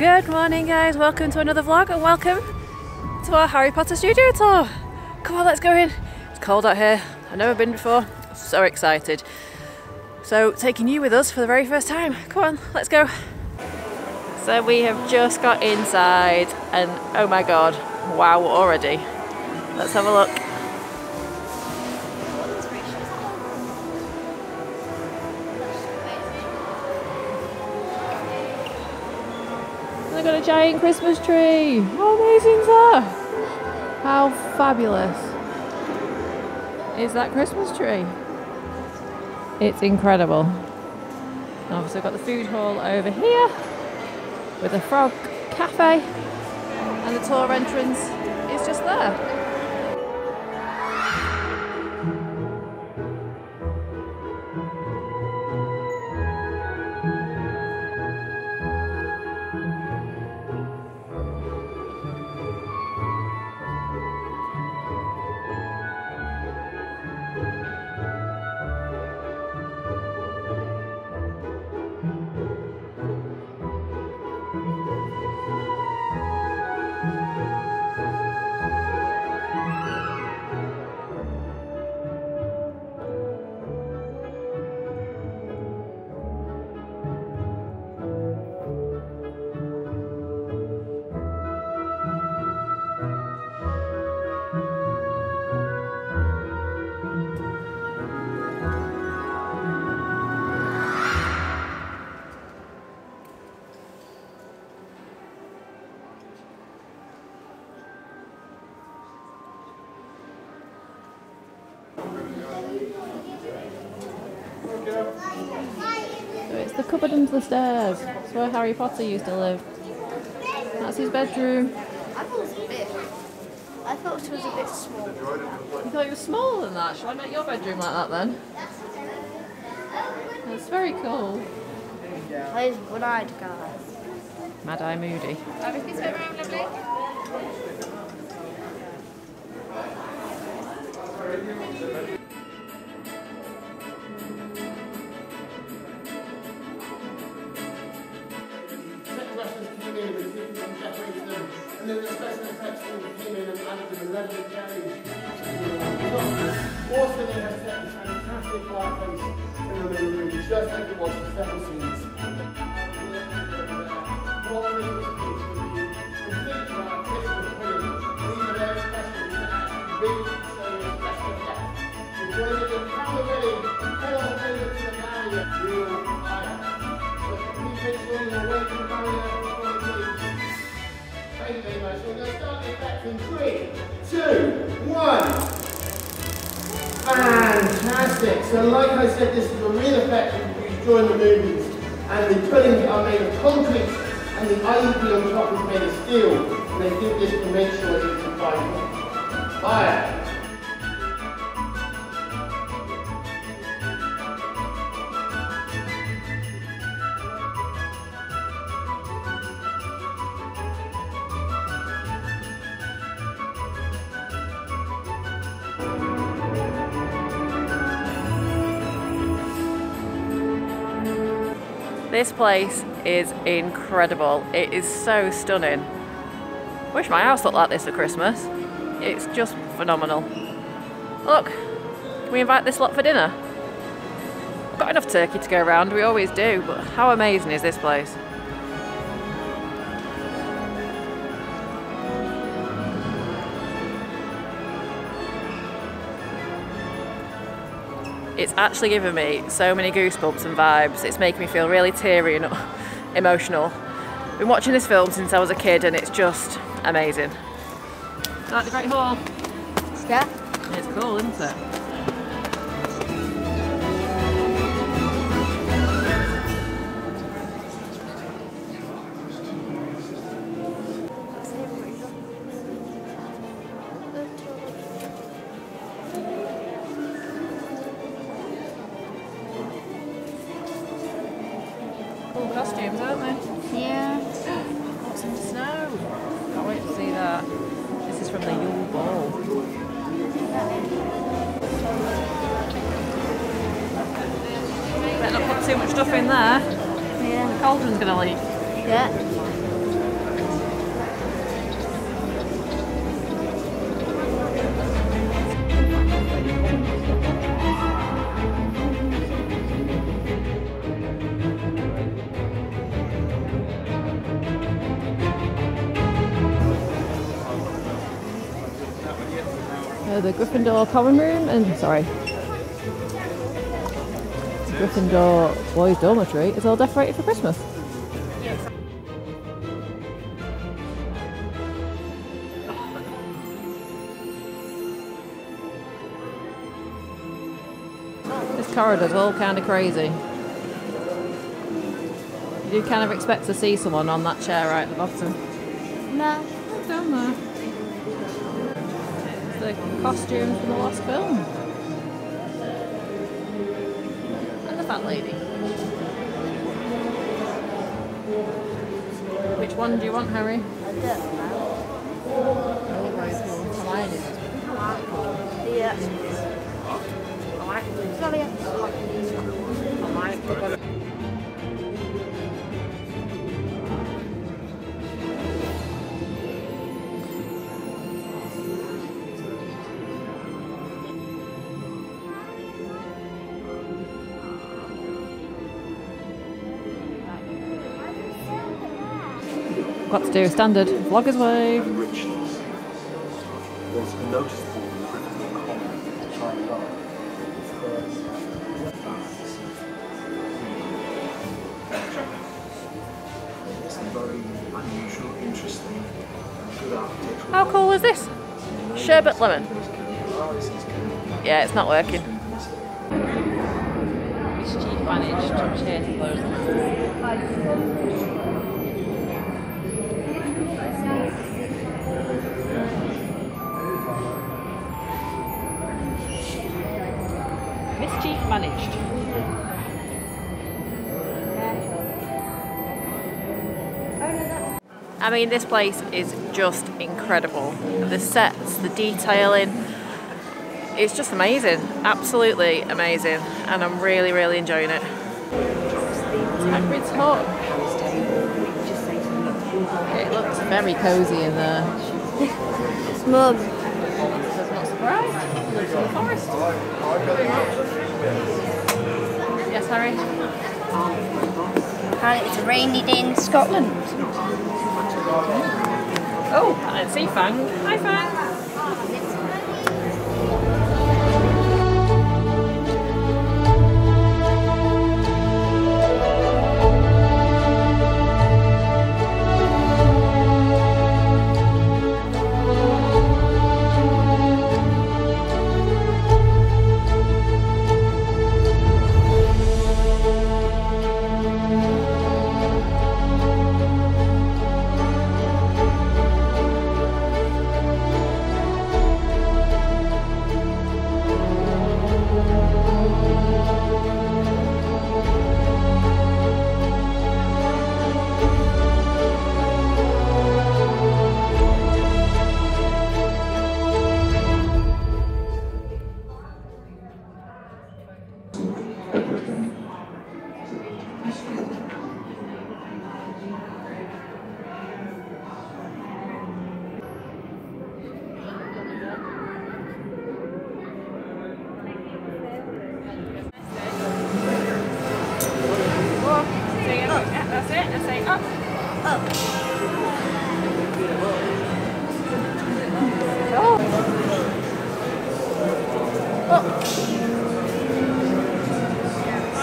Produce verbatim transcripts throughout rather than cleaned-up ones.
Good morning guys, welcome to another vlog and welcome to our Harry Potter studio tour. Come on, let's go in. It's cold out here, I've never been before, so excited. So taking you with us for the very first time, come on, let's go. So we have just got inside and oh my god, wow already. Let's have a look. They've got a giant Christmas tree. How amazing is that? How fabulous is that Christmas tree? It's incredible. And obviously we've got the food hall over here with the frog cafe and the tour entrance is just there. So it's the cupboard under the stairs. It's where Harry Potter used to live. That's his bedroom. I thought it was big. I thought it was a bit small. You thought it was smaller than that? Shall I make your bedroom like that then? That's very cool. There's one-eyed guy. Mad-Eye Moody. Everything's going around lovely. And then the special effects team came in and added an eleven carries. Also, they have set this fantastic fireplace in the main room, just like it was for several scenes. We're going to start the effects in three, two, one. Fantastic. So like I said, this is a real effect used during the movies. And the pillars are made of concrete and the I E P on top is made of steel. And they did this to make sure it was survivable. Fire. This place is incredible. It is so stunning. Wish my house looked like this for Christmas. It's just phenomenal. Look, can we invite this lot for dinner? We've got enough turkey to go around, we always do, but how amazing is this place? It's actually given me so many goosebumps and vibes. It's making me feel really teary and emotional. I've been watching this film since I was a kid and it's just amazing. I like the Great Hall. Yeah. It's cool, isn't it? Costumes, aren't they? Yeah. Awesome snow. Can't wait to see that. This is from the Yule Ball. Better not put too much stuff in there. Yeah. The cauldron's going to leak. Yeah. uh, the Gryffindor common room and sorry Gryffindor boys dormitory is all decorated for Christmas. This corridor's all kind of crazy. You do kind of expect to see someone on that chair right at the bottom. No, I don't know. It's the costume from the last film. And the fat lady. Which one do you want, Harry? I don't know. I like it. I like it. Got to do a standard vlogger's wave. How cool is this? Sherbet lemon. Yeah, it's not working. Mischief managed to change loads. Mischief managed. I mean, this place is just incredible. The sets, the detailing, it's just amazing. Absolutely amazing. And I'm really, really enjoying it. Hagrid's hut. It looks very cosy in there. It's mum. I'm not surprised. Forest. Yes, Harry. And it's a rainy day in Scotland. Oh, I see Fang. Hi, Fang. I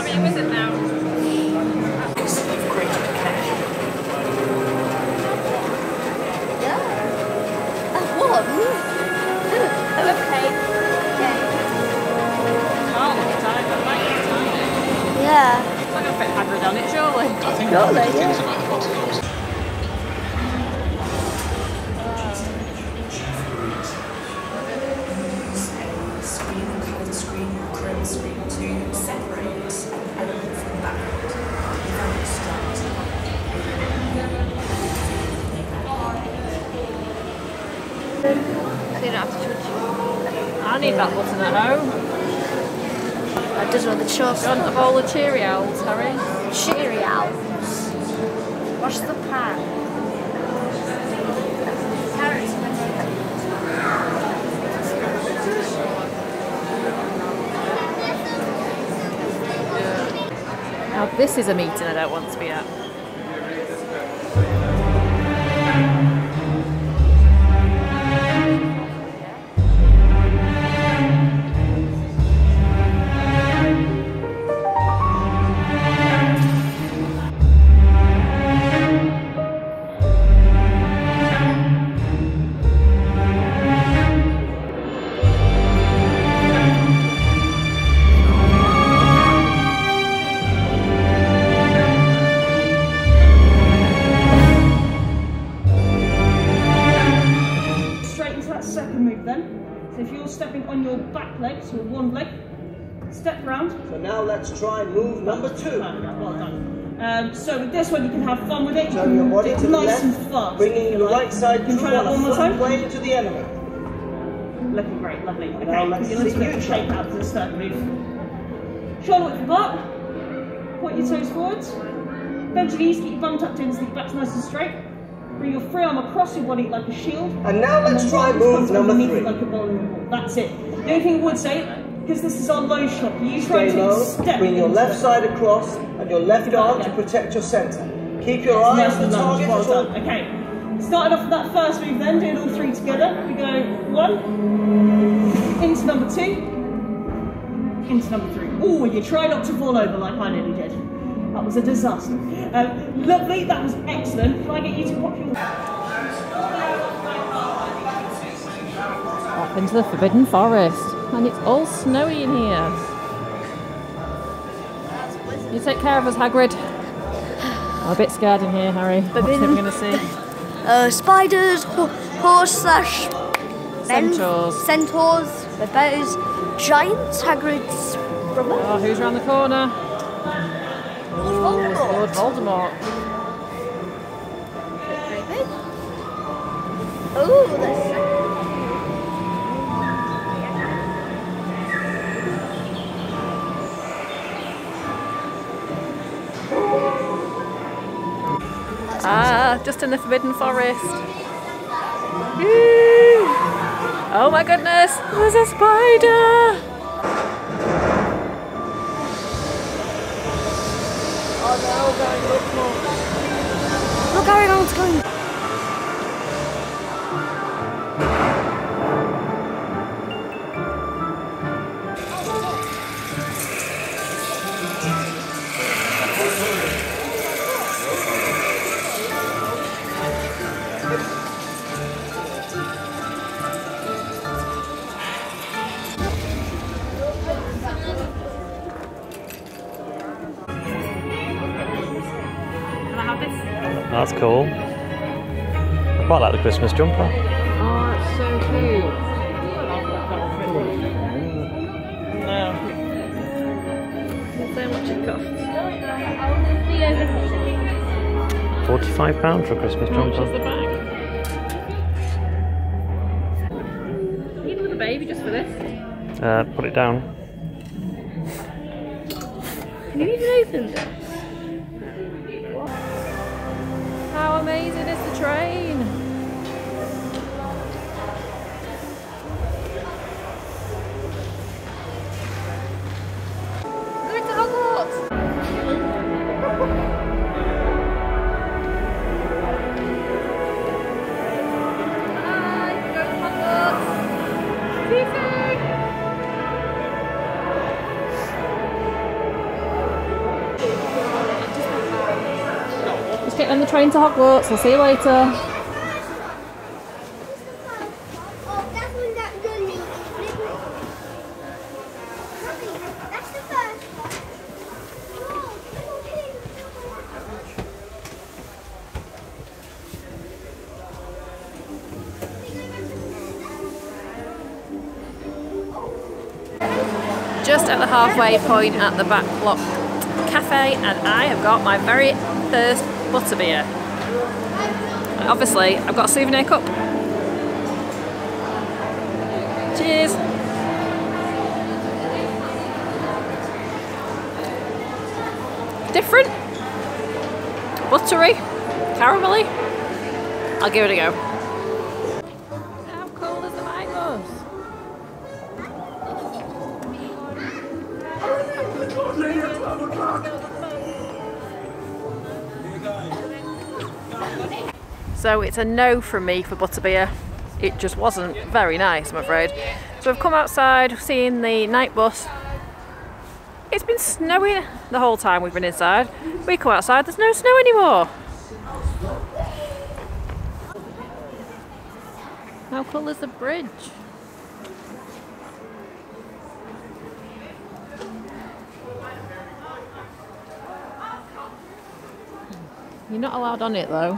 need that button at home. I just want the chocolate. Do you want a bowl of Cheerios, Harry? Cheerios? What's the pack? Now this is a meeting I don't want to be at. Thank you. of them. So if you're stepping on your back leg, so one leg, step round. So now let's try move number two. Well done. Um, so with this one you can have fun with it. You Turn can your body do it to nice the left, and fast. Bringing the like. right side you can try that one more time. Way into the enemy. Looking great, lovely. Okay, now let's see you shape out to the start move. Shoulder width apart. Point your toes forwards. Bend your knees, keep your bum tucked in, so your back's nice and straight. Bring your free arm across your body like a shield. And now let's and try move number three. Like a bowling ball. That's it. The only thing I would say, because this is our low shot, you try to step. Bring your left side across and your left arm to protect your centre. Keep your eyes on the target. Okay. Starting off with that first move then, doing all three together. We go one, into number two, into number three. Oh, you try not to fall over like I nearly did. That was a disaster. Um, lovely, that was excellent. Can I get you to pop your... Up into the Forbidden Forest. And it's all snowy in here. You take care of us, Hagrid. I'm a bit scared in here, Harry. Forbidden. What are we going to see? Uh, spiders, ho horse slash... Centaurs. Centaurs, bears, giants, Hagrid's brother. Oh, who's around the corner? Oh, Lord Voldemort. Oh, that's ah, just in the Forbidden Forest. Woo. Oh my goodness, there's a spider. Look how it's going. That's cool. I quite like the Christmas jumper. Oh, that's so cool. No. So much it costs. Forty-five pounds for a Christmas jumper. Which is the bag? Even with a baby, just for this. Uh, put it down. Can you even open this? How amazing is the train? We're into Hogwarts! Hi, we're going to Hogwarts! See you soon! Just get on the train to Hogwarts, I'll see you later. Just at the halfway point at the Backlot Cafe, and I have got my very first Butterbeer. And obviously, I've got a souvenir cup. Cheers! Different, buttery, caramelly. I'll give it a go. How cool is the Magos? So it's a no from me for Butterbeer. It just wasn't very nice, I'm afraid. So I've come outside, seen the night bus. It's been snowing the whole time we've been inside. We come outside, there's no snow anymore. How cool is the bridge? You're not allowed on it though.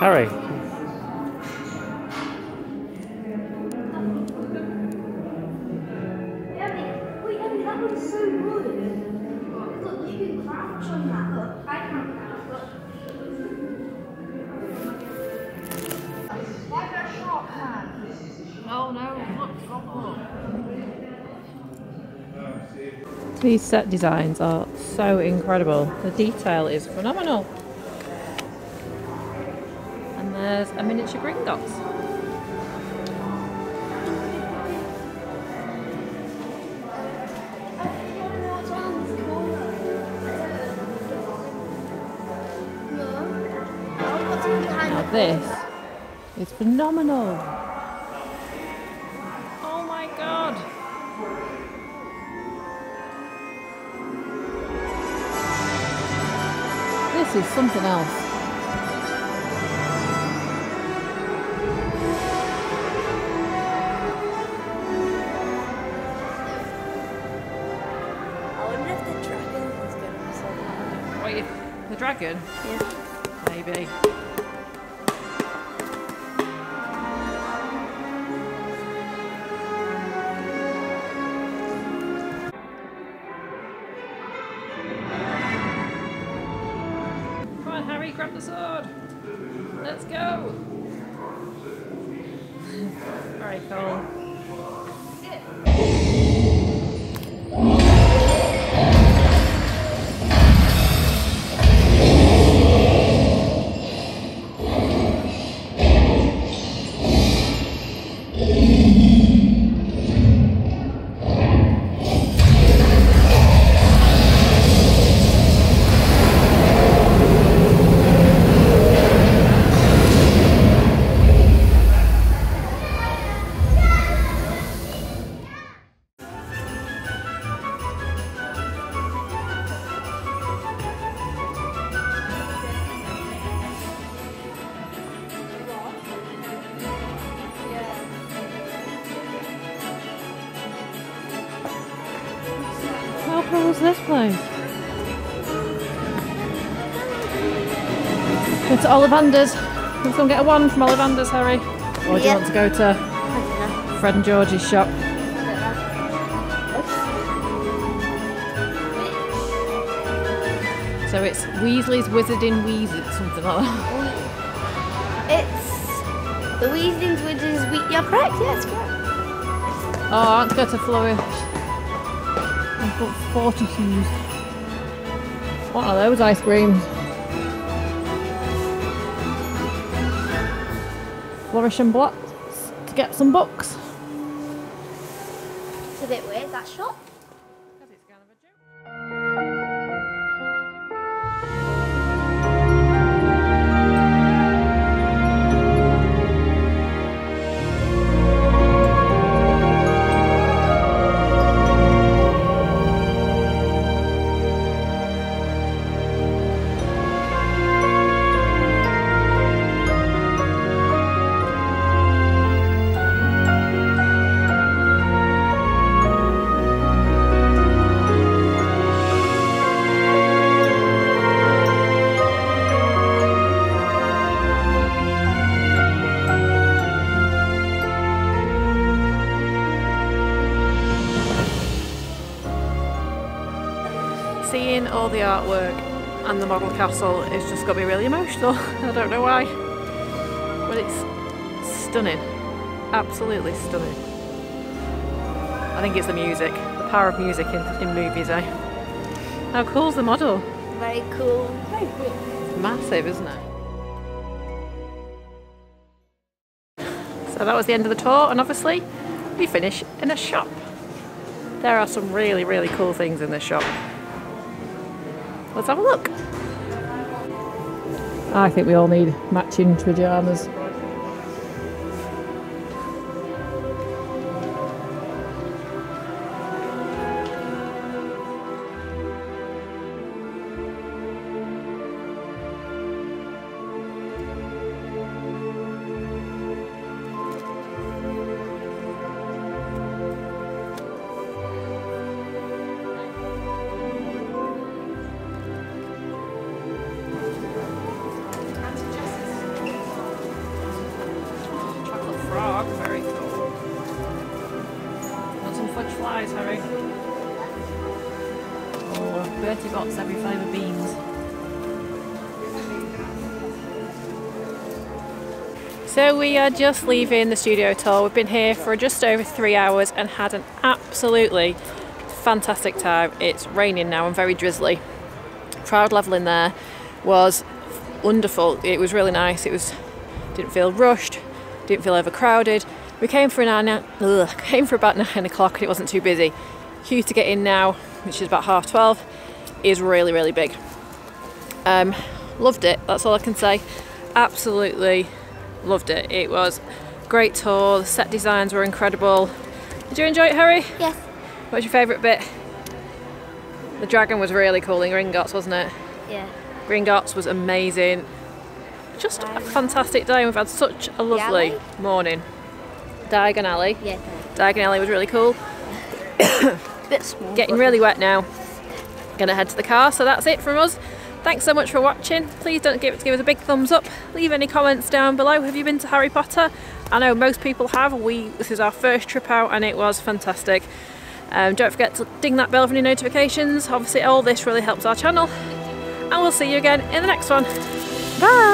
Harry. These set designs are so incredible. The detail is phenomenal. And there's a miniature Gringotts. Now this is phenomenal. Oh my god. This is something else. I wonder if the dragon is going to be so loud. Wait, if the dragon? Yeah. Maybe. Grab the sword! Let's go! Very cool. What was this place? Go to Ollivander's. Let's go and get a wand from Ollivander's, Harry. Or do yeah. you want to go to Fred and George's shop? So it's Weasley's Wizarding Wheezes, something like that. It's the Weasley's Wizarding Wheezes. You're correct, yeah, that's correct. Oh, I want to go to Flourish. I've got forty-twos. What are those ice creams? Flourish and Blotts to get some books. It's a bit weird, that shop. Seeing all the artwork and the model castle is just got me really emotional. I don't know why, but it's stunning, absolutely stunning. I think it's the music, the power of music in, in movies, eh? How cool's the model? Very cool. Very cool. It's massive, isn't it? So that was the end of the tour, and obviously we finish in a shop. There are some really, really cool things in this shop. Let's have a look. I think we all need matching pyjamas. those, Harry. Oh, Bertie Bott's every flavour beans. So we are just leaving the studio tour. We've been here for just over three hours and had an absolutely fantastic time. It's raining now and very drizzly. Crowd levelling there was wonderful. It was really nice. It was didn't feel rushed, didn't feel overcrowded. We came for an hour, ugh, came for about nine o'clock, and it wasn't too busy. Queue to get in now, which is about half twelve, is really really big. Um, loved it. That's all I can say. Absolutely loved it. It was a great tour. The set designs were incredible. Did you enjoy it, Harry? Yes. What's your favourite bit? The dragon was really cool in Gringotts, wasn't it? Yeah. Gringotts was amazing. Just a fantastic day. We've had such a lovely morning. Diagon Alley. Yeah. Diagon Alley was really cool. Bit small. Getting really wet now. Gonna head to the car. So that's it from us. Thanks so much for watching. Please don't give, give us a big thumbs up. Leave any comments down below. Have you been to Harry Potter? I know most people have. We this is our first trip out and it was fantastic. Um, don't forget to ding that bell for any notifications. Obviously all this really helps our channel. And we'll see you again in the next one. Bye!